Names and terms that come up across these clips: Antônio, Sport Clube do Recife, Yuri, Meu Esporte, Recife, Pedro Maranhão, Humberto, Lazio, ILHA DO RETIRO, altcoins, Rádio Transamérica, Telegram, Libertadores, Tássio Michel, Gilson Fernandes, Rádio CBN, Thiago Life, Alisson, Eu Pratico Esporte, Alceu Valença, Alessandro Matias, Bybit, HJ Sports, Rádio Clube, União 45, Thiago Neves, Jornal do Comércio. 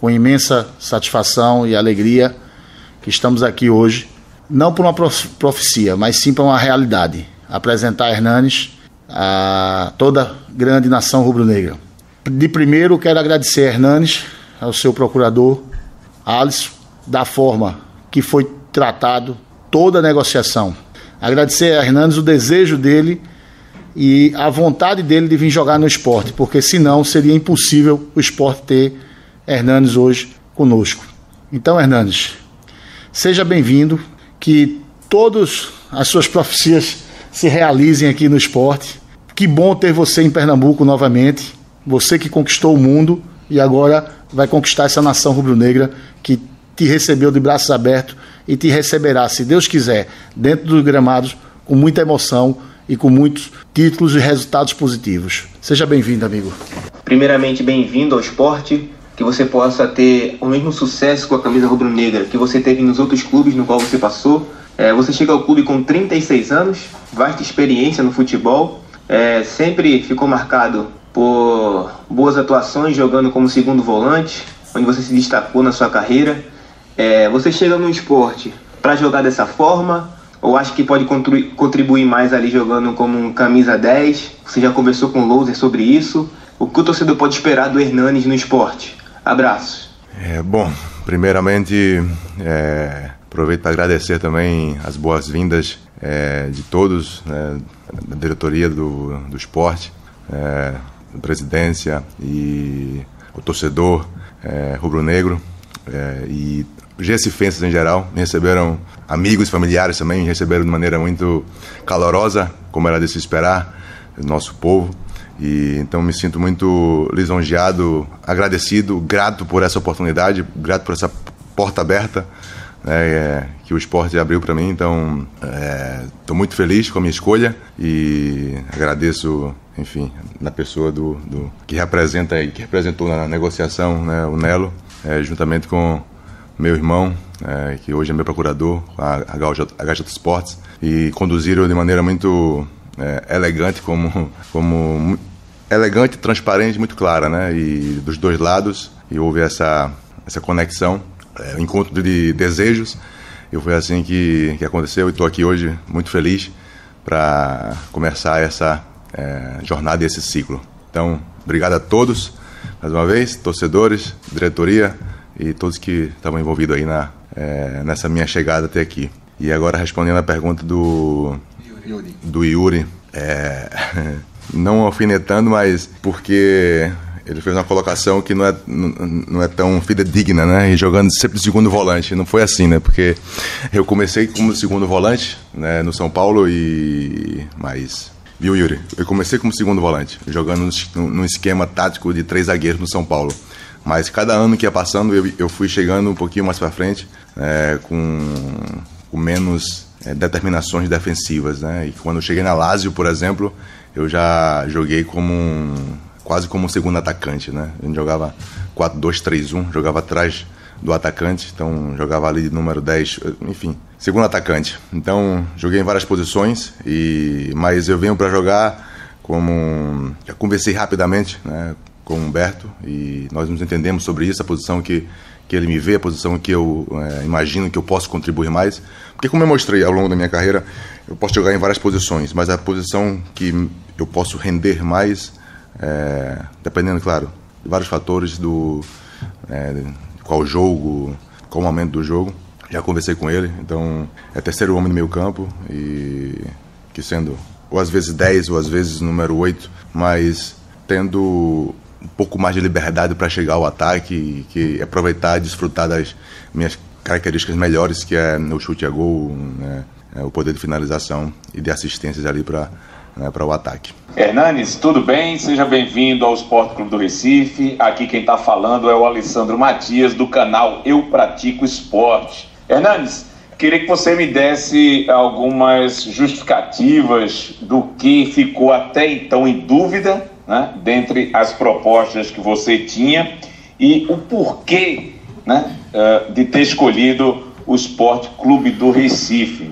com imensa satisfação e alegria que estamos aqui hoje, não por uma profecia, mas sim para uma realidade, apresentar Hernanes a toda grande nação rubro-negra. De primeiro, quero agradecer a Hernanes, ao seu procurador, Alisson, da forma que foi tratado toda a negociação. Agradecer a Hernanes o desejo dele e a vontade dele de vir jogar no esporte, porque senão seria impossível o esporte ter Hernanes hoje conosco. Então, Hernanes, seja bem-vindo, que todas as suas profecias se realizem aqui no esporte. Que bom ter você em Pernambuco novamente, você que conquistou o mundo e agora vai conquistar essa nação rubro-negra que te recebeu de braços abertos e te receberá, se Deus quiser, dentro dos gramados, com muita emoção e com muitos títulos e resultados positivos. Seja bem-vindo, amigo. Primeiramente, bem-vindo ao esporte, que você possa ter o mesmo sucesso com a camisa rubro-negra que você teve nos outros clubes no qual você passou. Você chega ao clube com 36 anos, vasta experiência no futebol, sempre ficou marcado por boas atuações jogando como segundo volante, onde você se destacou na sua carreira. Você chega no esporte para jogar dessa forma, ou acha que pode contribuir mais ali jogando como um camisa 10? Você já conversou com o Lourdes sobre isso? O que o torcedor pode esperar do Hernanes no esporte? Abraços. Bom, primeiramente, aproveito para agradecer também as boas-vindas de todos, da diretoria do esporte, da presidência e o torcedor rubro-negro e recifenses em geral. Me receberam amigos, familiares também, me receberam de maneira muito calorosa, como era de se esperar, nosso povo. E então me sinto muito lisonjeado, agradecido, grato por essa oportunidade, grato por essa porta aberta que o esporte abriu para mim. Então estou muito feliz com a minha escolha e agradeço, enfim, na pessoa do que representa e que representou na negociação, o Nelo, juntamente com meu irmão, que hoje é meu procurador, a HJ Sports, e conduziram de maneira muito elegante, como elegante, transparente, muito clara, e dos dois lados, e houve essa conexão, encontro de desejos, e foi assim que aconteceu, e estou aqui hoje muito feliz para começar essa jornada e esse ciclo. Então, obrigado a todos, mais uma vez, torcedores, diretoria, e todos que estavam envolvidos aí nessa minha chegada até aqui. E agora, respondendo a pergunta do Yuri, não alfinetando, mas porque ele fez uma colocação que não é tão fidedigna, E jogando sempre de segundo volante. Não foi assim, Porque eu comecei como segundo volante, no São Paulo, mas... Viu, Yuri? Eu comecei como segundo volante, jogando num esquema tático de 3 zagueiros no São Paulo. Mas cada ano que ia passando, eu fui chegando um pouquinho mais para frente, com menos determinações defensivas, E quando eu cheguei na Lazio, por exemplo, eu já joguei quase como um segundo atacante, A gente jogava 4-2-3-1, jogava atrás do atacante, então jogava ali de número 10, enfim, segundo atacante. Então joguei em várias posições, mas eu venho para jogar como... Já conversei rapidamente, com o Humberto, e nós nos entendemos sobre isso, a posição que ele me vê, a posição que eu imagino que eu posso contribuir mais, porque como eu mostrei ao longo da minha carreira, eu posso jogar em várias posições, mas a posição que eu posso render mais, dependendo, claro, de vários fatores, qual jogo, qual momento do jogo, já conversei com ele, então é terceiro homem do meio campo, e que sendo ou às vezes 10, ou às vezes número 8, mas tendo um pouco mais de liberdade para chegar ao ataque, e aproveitar e desfrutar das minhas características melhores, que é o chute a gol, o poder de finalização e de assistências ali para o ataque. Hernanes, tudo bem? Seja bem-vindo ao Sport Clube do Recife. Aqui quem está falando é o Alessandro Matias, do canal Eu Pratico Esporte. Hernanes, queria que você me desse algumas justificativas do que ficou até então em dúvida, dentre as propostas que você tinha, e o porquê de ter escolhido o Sport Clube do Recife.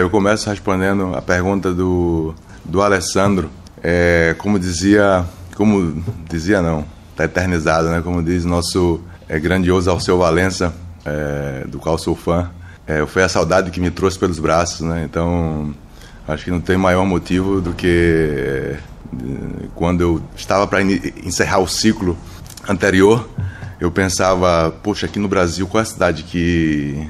Eu começo respondendo a pergunta do Alessandro. Como dizia, está eternizado, né? Como diz nosso grandioso Alceu Valença, do qual sou fã. Foi a saudade que me trouxe pelos braços, né? Então, acho que não tem maior motivo do que quando eu estava para encerrar o ciclo anterior, eu pensava, poxa, aqui no Brasil, qual é a cidade que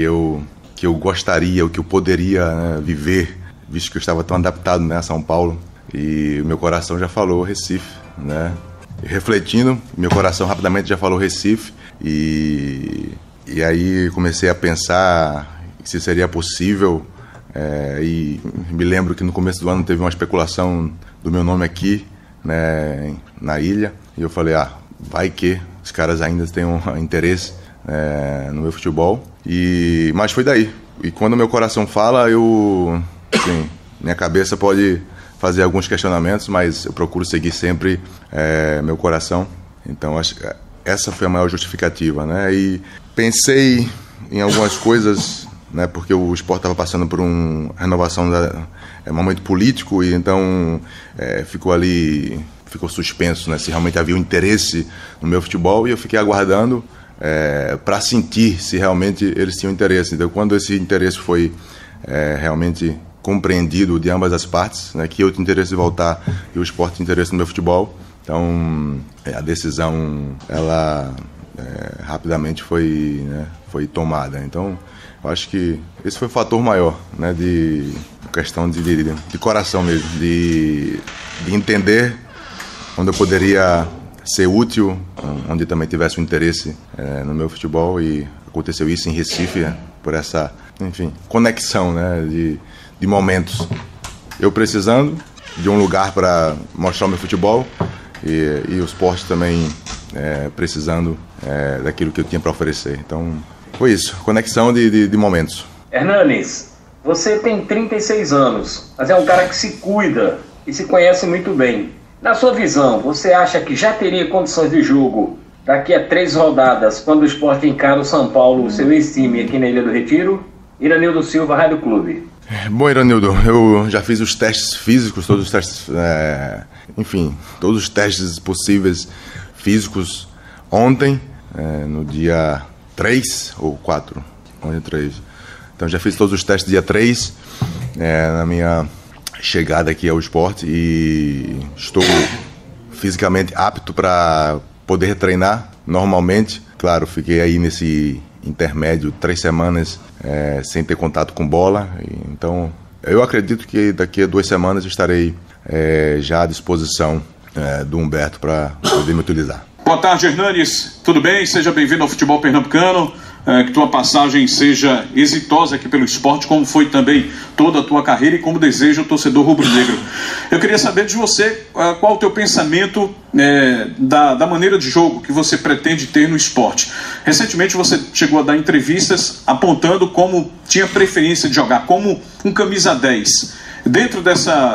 eu gostaria, ou que eu poderia, né, viver, visto que eu estava tão adaptado, né, a São Paulo. E meu coração já falou Recife, né? E refletindo, meu coração rapidamente já falou Recife. E aí comecei a pensar se seria possível. E me lembro que no começo do ano teve uma especulação do meu nome aqui, né, na ilha. E eu falei, vai que os caras ainda têm um interesse no meu futebol. Mas foi daí. E quando meu coração fala, assim, minha cabeça pode fazer alguns questionamentos, mas eu procuro seguir sempre meu coração. Então, acho que essa foi a maior justificativa, né? E pensei em algumas coisas, né? Porque o esporte estava passando por uma renovação, um momento político, e então ficou suspenso, né? Se realmente havia um interesse no meu futebol, e eu fiquei aguardando para sentir se realmente eles tinham interesse. Então, quando esse interesse foi realmente compreendido de ambas as partes, né, que eu tinha interesse em voltar e o esporte tinha interesse no meu futebol. Então, a decisão, ela rapidamente foi tomada. Então, eu acho que esse foi o fator maior, né, de questão de coração mesmo, de entender onde eu poderia ser útil, onde também tivesse um interesse no meu futebol, e aconteceu isso em Recife, né, por essa, enfim, conexão, né, de momentos. Eu precisando de um lugar para mostrar o meu futebol e o esporte também precisando daquilo que eu tinha para oferecer. Então, foi isso, conexão de momentos. Hernanes, você tem 36 anos, mas é um cara que se cuida e se conhece muito bem. Na sua visão, você acha que já teria condições de jogo daqui a 3 rodadas, quando o esporte encara o São Paulo, seu ex-time aqui na Ilha do Retiro? Iranildo Silva, Rádio Clube. Bom, Iranildo, eu já fiz os testes físicos, todos os testes, todos os testes possíveis físicos ontem, no dia 3 ou 4, ontem 3. Então já fiz todos os testes dia 3, na minha chegada aqui ao esporte, e estou fisicamente apto para poder treinar normalmente. Claro, fiquei aí nesse intermédio 3 semanas sem ter contato com bola. Então, eu acredito que daqui a 2 semanas estarei já à disposição do Humberto para poder me utilizar. Boa tarde, Hernanes. Tudo bem? Seja bem-vindo ao futebol pernambucano. Que tua passagem seja exitosa aqui pelo esporte, como foi também toda a tua carreira e como deseja o torcedor rubro-negro. Eu queria saber de você qual o teu pensamento da maneira de jogo que você pretende ter no esporte. Recentemente você chegou a dar entrevistas apontando como tinha preferência de jogar, como um camisa 10. Dentro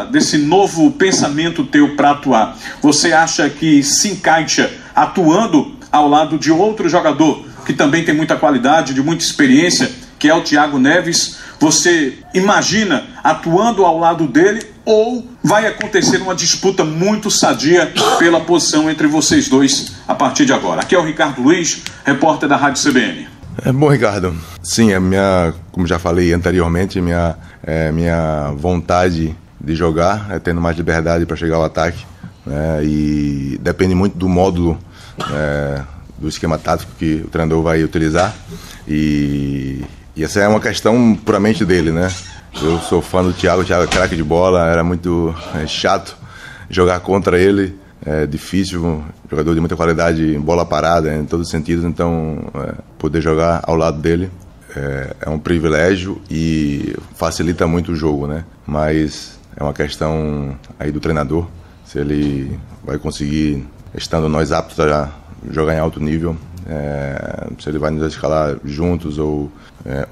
desse novo pensamento teu para atuar, você acha que se encaixa atuando ao lado de outro jogador que também tem muita qualidade, de muita experiência, que é o Thiago Neves? Você imagina atuando ao lado dele, ou vai acontecer uma disputa muito sadia pela posição entre vocês dois a partir de agora? Aqui é o Ricardo Luiz, repórter da Rádio CBN. Bom, Ricardo, sim, como já falei anteriormente, minha vontade de jogar é tendo mais liberdade para chegar ao ataque, né, e depende muito do módulo, do esquema tático que o treinador vai utilizar, e essa é uma questão puramente dele, né? Eu sou fã do Thiago, o Thiago é craque de bola, era muito chato jogar contra ele, difícil, jogador de muita qualidade, em bola parada, em todos os sentidos. Então, poder jogar ao lado dele é um privilégio e facilita muito o jogo, né? Mas é uma questão aí do treinador, se ele vai conseguir, estando nós aptos a jogar em alto nível, se ele vai nos escalar juntos ou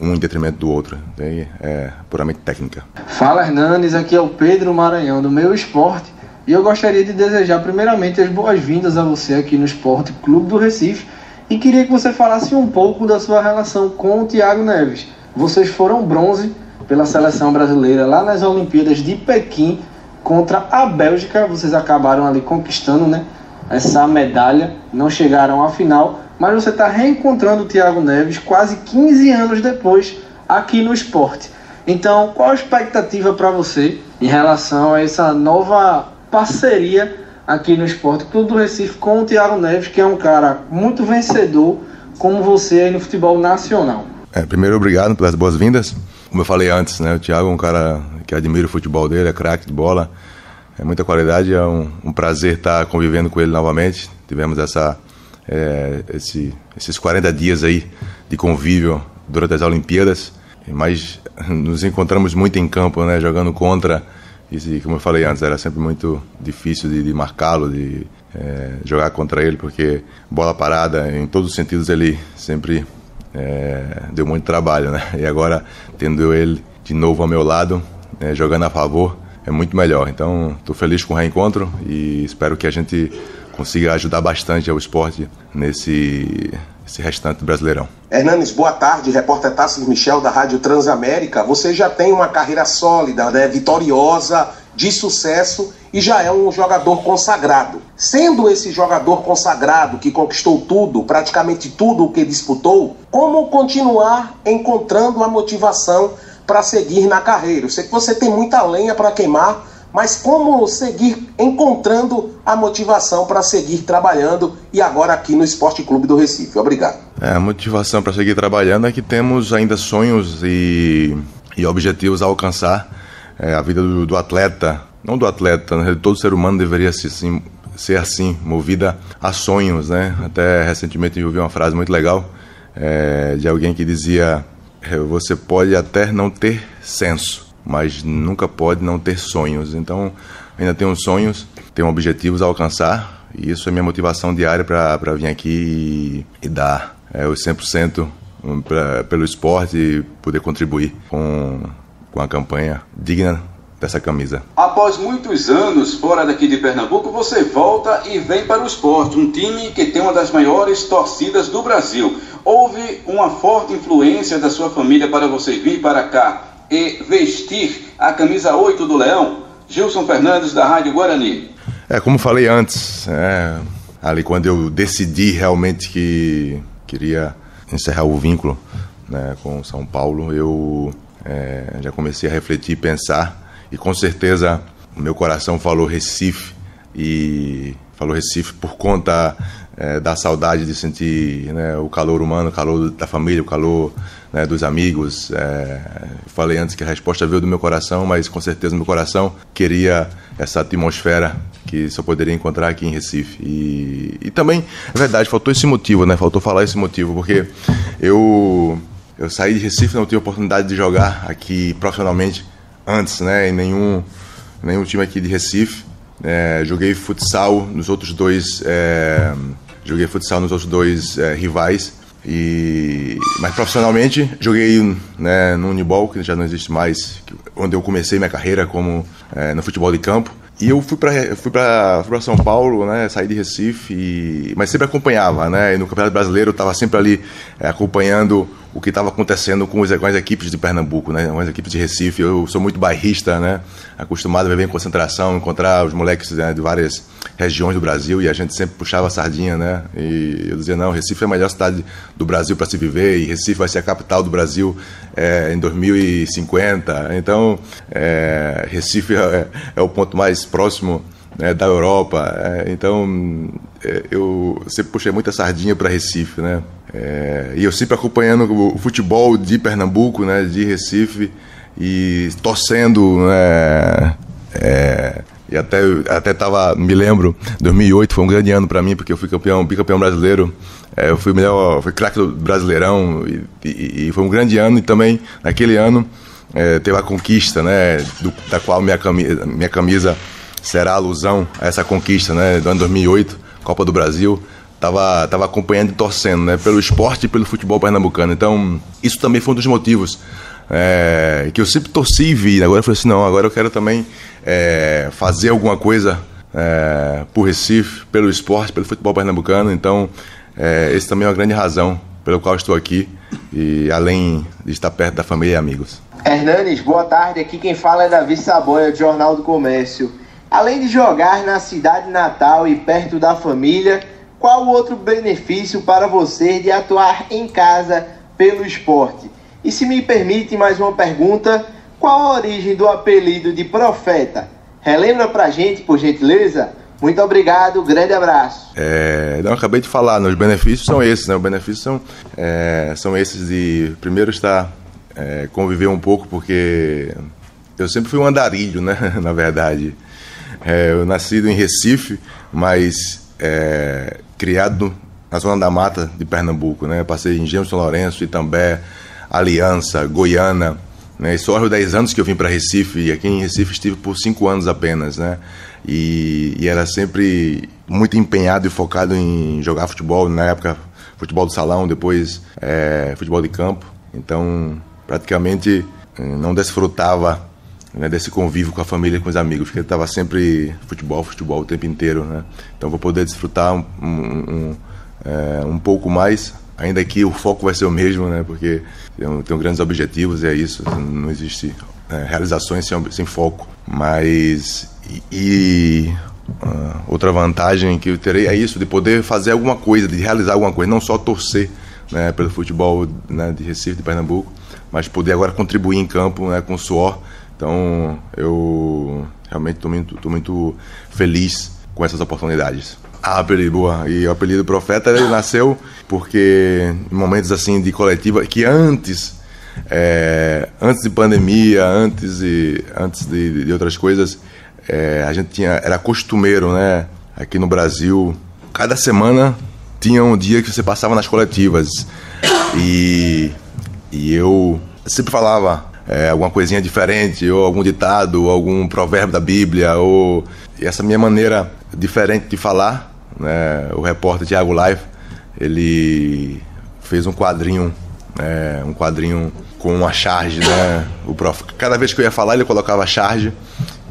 um em detrimento do outro. É puramente técnica. Fala, Hernanes, aqui é o Pedro Maranhão do Meu Esporte, e eu gostaria de desejar primeiramente as boas-vindas a você aqui no Sport Clube do Recife, e queria que você falasse um pouco da sua relação com o Thiago Neves. Vocês foram bronze pela seleção brasileira lá nas Olimpíadas de Pequim contra a Bélgica, vocês acabaram ali conquistando, né? essa medalha, não chegaram à final, mas você está reencontrando o Thiago Neves quase 15 anos depois aqui no esporte. Então, qual a expectativa para você em relação a essa nova parceria aqui no Sport Clube do Recife com o Thiago Neves, que é um cara muito vencedor como você aí no futebol nacional? Primeiro, obrigado pelas boas-vindas. Como eu falei antes, né, o Thiago é um cara que admira o futebol dele, é craque de bola, é muita qualidade, é um prazer estar convivendo com ele novamente. Tivemos esses 40 dias aí de convívio durante as Olimpíadas, mas nos encontramos muito em campo, né, jogando contra. E como eu falei antes, era sempre muito difícil de marcá-lo, de jogar contra ele, porque bola parada, em todos os sentidos, ele sempre deu muito trabalho, né? E agora, tendo ele de novo ao meu lado, jogando a favor, é muito melhor. Então, estou feliz com o reencontro e espero que a gente consiga ajudar bastante ao esporte nesse restante do Brasileirão. Hernanes, boa tarde, repórter Tássio Michel da Rádio Transamérica. Você já tem uma carreira sólida, né, vitoriosa, de sucesso, e já é um jogador consagrado. Sendo esse jogador consagrado que conquistou tudo, praticamente tudo o que disputou, como continuar encontrando a motivação para seguir na carreira? Eu sei que você tem muita lenha para queimar, mas como seguir encontrando a motivação para seguir trabalhando, e agora aqui no Esporte Clube do Recife? Obrigado. A motivação para seguir trabalhando é que temos ainda sonhos e objetivos a alcançar. A vida do atleta, não do atleta, né? Todo ser humano deveria ser assim, movida a sonhos, né? Até recentemente eu ouvi uma frase muito legal de alguém que dizia: você pode até não ter senso, mas nunca pode não ter sonhos. Então, ainda tenho sonhos, tenho objetivos a alcançar, e isso é minha motivação diária para vir aqui e dar os 100% pelo esporte e poder contribuir com a campanha digna dessa camisa. Após muitos anos fora daqui de Pernambuco, você volta e vem para o esporte, um time que tem uma das maiores torcidas do Brasil. Houve uma forte influência da sua família para você vir para cá e vestir a camisa 8 do Leão? Gilson Fernandes, da Rádio Guarani. Como falei antes, ali quando eu decidi realmente que queria encerrar o vínculo, né, com São Paulo, eu já comecei a refletir e pensar, e com certeza o meu coração falou Recife, e falou Recife por conta da saudade de sentir, né, o calor humano, o calor da família, o calor, né, dos amigos. Falei antes que a resposta veio do meu coração, mas com certeza meu coração queria essa atmosfera que só poderia encontrar aqui em Recife. E também, é verdade, faltou esse motivo, né? Faltou falar esse motivo, porque eu saí de Recife, não tive oportunidade de jogar aqui profissionalmente antes, né, em nenhum time aqui de Recife. Joguei futsal nos outros dois rivais, mas profissionalmente joguei, né, no Unibol, que já não existe mais, onde eu comecei minha carreira como no futebol de campo. E eu fui para São Paulo, né, saí de Recife, mas sempre acompanhava, né, e no Campeonato Brasileiro eu estava sempre ali acompanhando o que estava acontecendo com as equipes de Pernambuco, né, com as equipes de Recife. Eu sou muito bairrista, né, acostumado a viver em concentração, encontrar os moleques, né, de várias regiões do Brasil, e a gente sempre puxava a sardinha, né, e eu dizia: não, Recife é a melhor cidade do Brasil para se viver, e Recife vai ser a capital do Brasil em 2050, então Recife é o ponto mais próximo, né, da Europa, então eu sempre puxei muita sardinha para Recife, né, e eu sempre acompanhando o futebol de Pernambuco, né, de Recife, e torcendo, né, e até tava, me lembro, 2008 foi um grande ano para mim, porque eu fui bicampeão brasileiro, eu fui fui craque do Brasileirão, e foi um grande ano, e também naquele ano teve a conquista, né, da qual minha camisa será a alusão a essa conquista, né, do ano 2008, Copa do Brasil. Tava acompanhando e torcendo, né, pelo esporte e pelo futebol pernambucano. Então, isso também foi um dos motivos que eu sempre torci e vi. Agora eu falei assim: não, agora eu quero também fazer alguma coisa por Recife, pelo esporte, pelo futebol pernambucano. Então, esse também é uma grande razão pelo qual estou aqui, e além de estar perto da família e amigos. Hernanes, boa tarde. Aqui quem fala é Davi Saboia, do Jornal do Comércio. Além de jogar na cidade natal e perto da família, qual outro benefício para você de atuar em casa pelo esporte? E se me permite mais uma pergunta, qual a origem do apelido de Profeta? Relembra pra gente, por gentileza? Muito obrigado, grande abraço. Não, acabei de falar, né? Os benefícios são esses, né? Os benefícios são esses de, primeiro, estar conviver um pouco, porque eu sempre fui um andarilho, né? Na verdade. Eu nascido em Recife, mas criado na zona da mata de Pernambuco, né? Passei em Engenho São Lourenço, Itambé, Aliança, Goiânia, né? E só aos 10 anos que eu vim para Recife, e aqui em Recife estive por 5 anos apenas, né? E era sempre muito empenhado e focado em jogar futebol, na época futebol do salão, depois futebol de campo. Então praticamente não desfrutava, né, desse convívio com a família, com os amigos, porque estava sempre futebol o tempo inteiro, né? Então vou poder desfrutar um pouco mais. Ainda que o foco vai ser o mesmo, né? Porque tem grandes objetivos, é isso. Não existe realizações sem foco. Mas outra vantagem que eu terei é isso, de poder fazer alguma coisa, de realizar alguma coisa, não só torcer, né, pelo futebol, né, de Recife, de Pernambuco, mas poder agora contribuir em campo, né, com suor. Então eu realmente estou muito feliz com essas oportunidades. Ah, boa. E o apelido Profeta, ele nasceu porque em momentos assim de coletiva, que antes de pandemia, antes de outras coisas, a gente era costumeiro, né? Aqui no Brasil, cada semana tinha um dia que você passava nas coletivas e eu sempre falava alguma coisinha diferente, ou algum ditado, ou algum provérbio da Bíblia, ou essa minha maneira diferente de falar. Né, o repórter Thiago Life, ele fez um quadrinho, né, um quadrinho com uma charge, né? Cada vez que eu ia falar, ele colocava charge.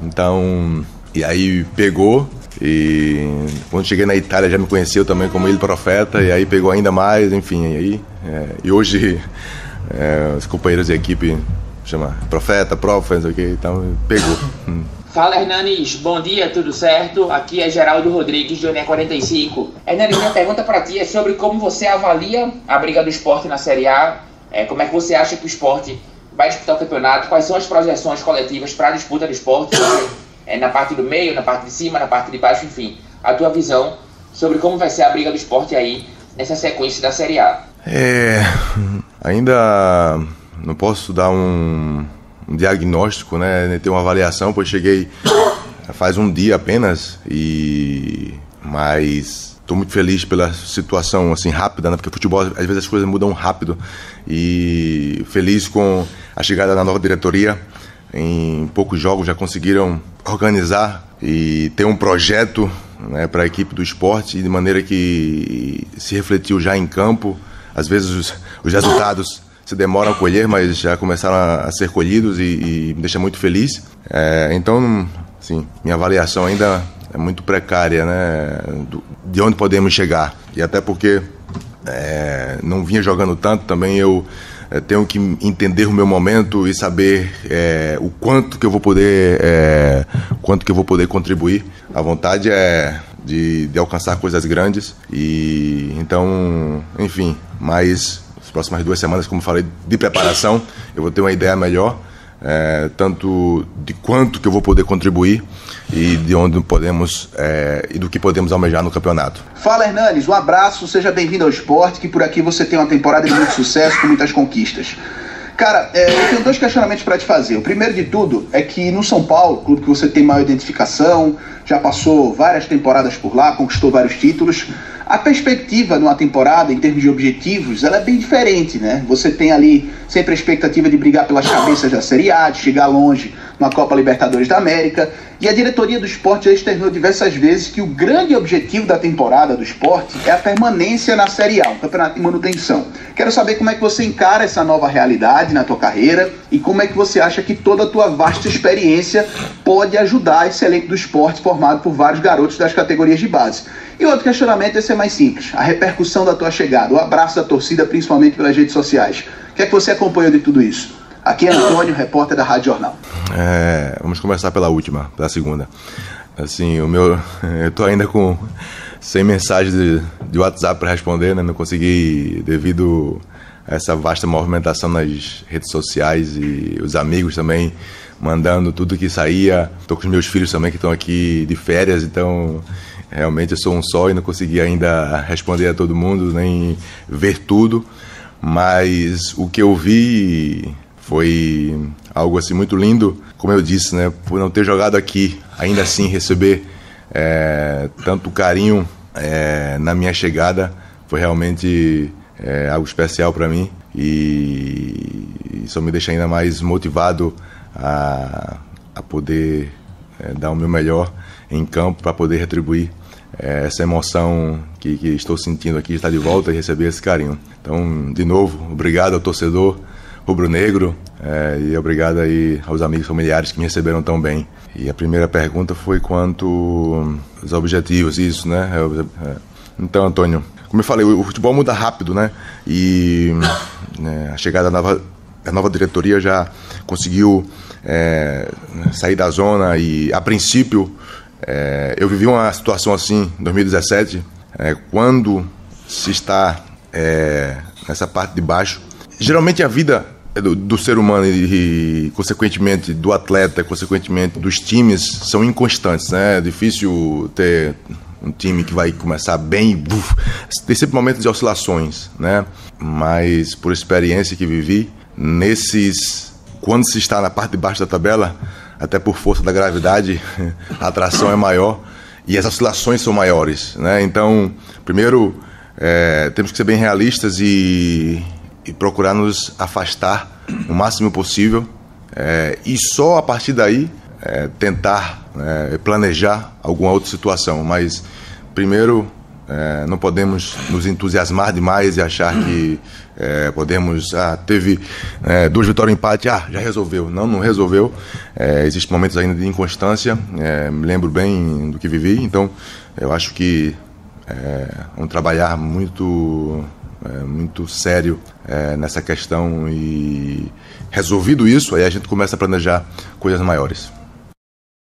Então, e aí pegou, e quando cheguei na Itália já me conheceu também como ele Profeta, e aí pegou ainda mais, enfim, e aí e hoje os companheiros de equipe chamam Profeta, não sei o que, então pegou. Fala, Hernanes, bom dia, tudo certo? Aqui é Geraldo Rodrigues, de União 45. Hernanes, minha pergunta para ti é sobre como você avalia a briga do esporte na Série A, como é que você acha que o esporte vai disputar o campeonato, quais são as projeções coletivas para a disputa do esporte, na parte do meio, na parte de cima, na parte de baixo, enfim, a tua visão sobre como vai ser a briga do esporte aí nessa sequência da Série A. Ainda não posso dar um diagnóstico, né, ter uma avaliação, pois cheguei faz um dia apenas, mas estou muito feliz pela situação assim rápida, né, porque futebol às vezes as coisas mudam rápido, e feliz com a chegada da nova diretoria. Em poucos jogos já conseguiram organizar e ter um projeto, né, para a equipe do esporte, de maneira que se refletiu já em campo. Às vezes os resultados se demoram a colher, mas já começaram a ser colhidos, e me deixa muito feliz. Então, assim, minha avaliação ainda é muito precária, né? De onde podemos chegar. E até porque não vinha jogando tanto, também eu tenho que entender o meu momento e saber o quanto que eu vou poder, contribuir. A vontade é de alcançar coisas grandes, e então, enfim, mas as próximas 2 semanas, como falei, de preparação, eu vou ter uma ideia melhor, tanto de quanto que eu vou poder contribuir e de onde podemos e do que podemos almejar no campeonato. Fala, Hernanes, um abraço, seja bem-vindo ao esporte, que por aqui você tem uma temporada de muito sucesso, com muitas conquistas. Cara, eu tenho 2 questionamentos para te fazer. O primeiro de tudo é que no São Paulo, clube que você tem maior identificação, já passou várias temporadas por lá, conquistou vários títulos, a perspectiva numa temporada, em termos de objetivos, ela é bem diferente, né? Você tem ali sempre a expectativa de brigar pelas cabeças da Série A, de chegar longe na Copa Libertadores da América, e a diretoria do esporte já externou diversas vezes que o grande objetivo da temporada do esporte é a permanência na Série A, o campeonato de manutenção. Quero saber como é que você encara essa nova realidade na tua carreira, e como é que você acha que toda a tua vasta experiência pode ajudar esse elenco do esporte formado por vários garotos das categorias de base. E outro questionamento, esse é mais simples, a repercussão da tua chegada, o abraço da torcida, principalmente pelas redes sociais. O que é que você acompanhou de tudo isso? Aqui é Antônio, repórter da Rádio Jornal. Vamos começar pela última, pela segunda. Assim, eu tô ainda com 100 mensagens de WhatsApp para responder, né? Não consegui devido a essa vasta movimentação nas redes sociais e os amigos também mandando tudo que saía. Tô com os meus filhos também que estão aqui de férias, então realmente eu sou um só e não consegui ainda responder a todo mundo, nem ver tudo. Mas o que eu vi foi algo assim muito lindo, como eu disse, né? Por não ter jogado aqui, ainda assim receber tanto carinho na minha chegada foi realmente algo especial para mim, e isso me deixa ainda mais motivado a poder dar o meu melhor em campo para poder retribuir essa emoção que estou sentindo aqui, estar de volta e receber esse carinho. Então, de novo, obrigado ao torcedor rubro-negro e obrigado aí aos amigos familiares que me receberam tão bem. E a primeira pergunta foi quanto aos objetivos, isso, né? Então, Antônio, como eu falei, o futebol muda rápido, né? E a chegada da nova diretoria já conseguiu sair da zona e, a princípio, eu vivi uma situação assim em 2017, quando se está nessa parte de baixo. Geralmente a vida do ser humano e, consequentemente, do atleta, consequentemente, dos times, são inconstantes, né? É difícil ter um time que vai começar bem, tem sempre momentos de oscilações, né? Mas, por experiência que vivi, quando se está na parte de baixo da tabela, até por força da gravidade, a atração é maior e as oscilações são maiores, né? Então, primeiro, temos que ser bem realistas e procurar nos afastar o máximo possível, e só a partir daí tentar planejar alguma outra situação. Mas, primeiro, não podemos nos entusiasmar demais e achar que podemos... teve duas vitórias, empate, já resolveu. Não resolveu. Existem momentos ainda de inconstância, me lembro bem do que vivi. Então, eu acho que vamos trabalhar muito sério nessa questão, e resolvido isso, aí a gente começa a planejar coisas maiores.